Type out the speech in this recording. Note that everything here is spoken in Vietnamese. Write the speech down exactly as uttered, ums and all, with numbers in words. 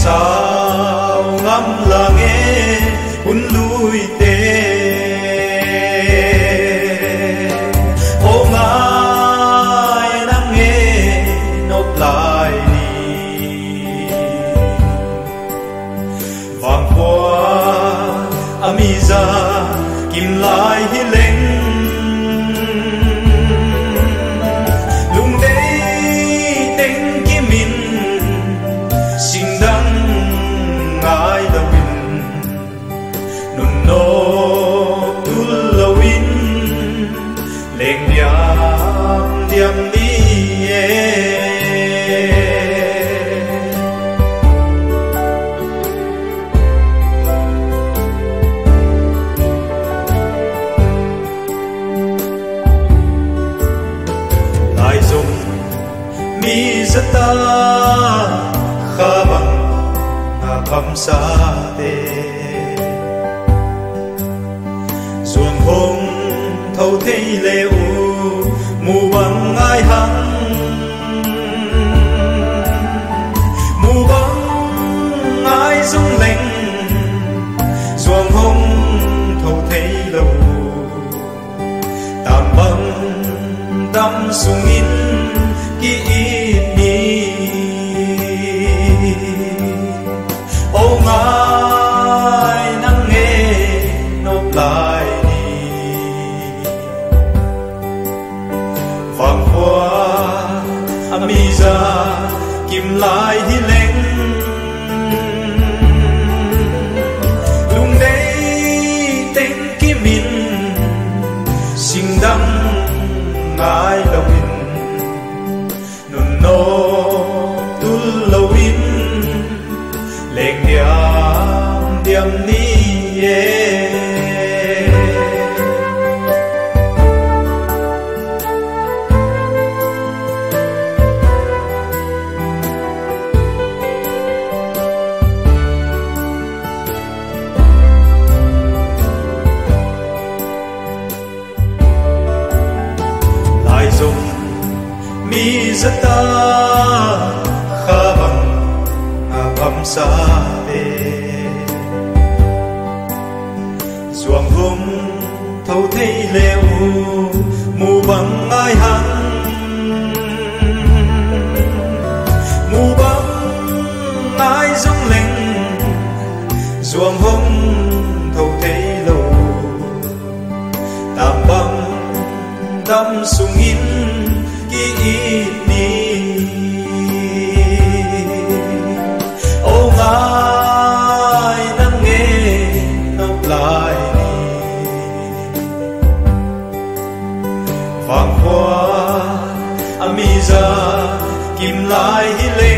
sao ngắm là nghe hun lui tê ô ngài nắng nghe nộp lại đi vàng hoa amiza kim lại hi lênh ta kha bang na kham sa te xuân hồng thâu thấy lệ u mù băng ai hăng mù băng ai rung lạnh xuân hồng thâu thấy lâu tạm băng đắm sung in ký in kim lại hi lên lung đây tên kim in xin đắm ngài lâu in nôn nô tu lâu in lên điểm điểm ni rất ta khá bằng ngà băm xa về ruộng hôm thấu thấy lêu mù bằng ai hăng mù bằng ai rung lênh ruộng hôm thấu thấy lâu tạm băng đắm sung in ký in vàng hoa amiza kim lai hi lê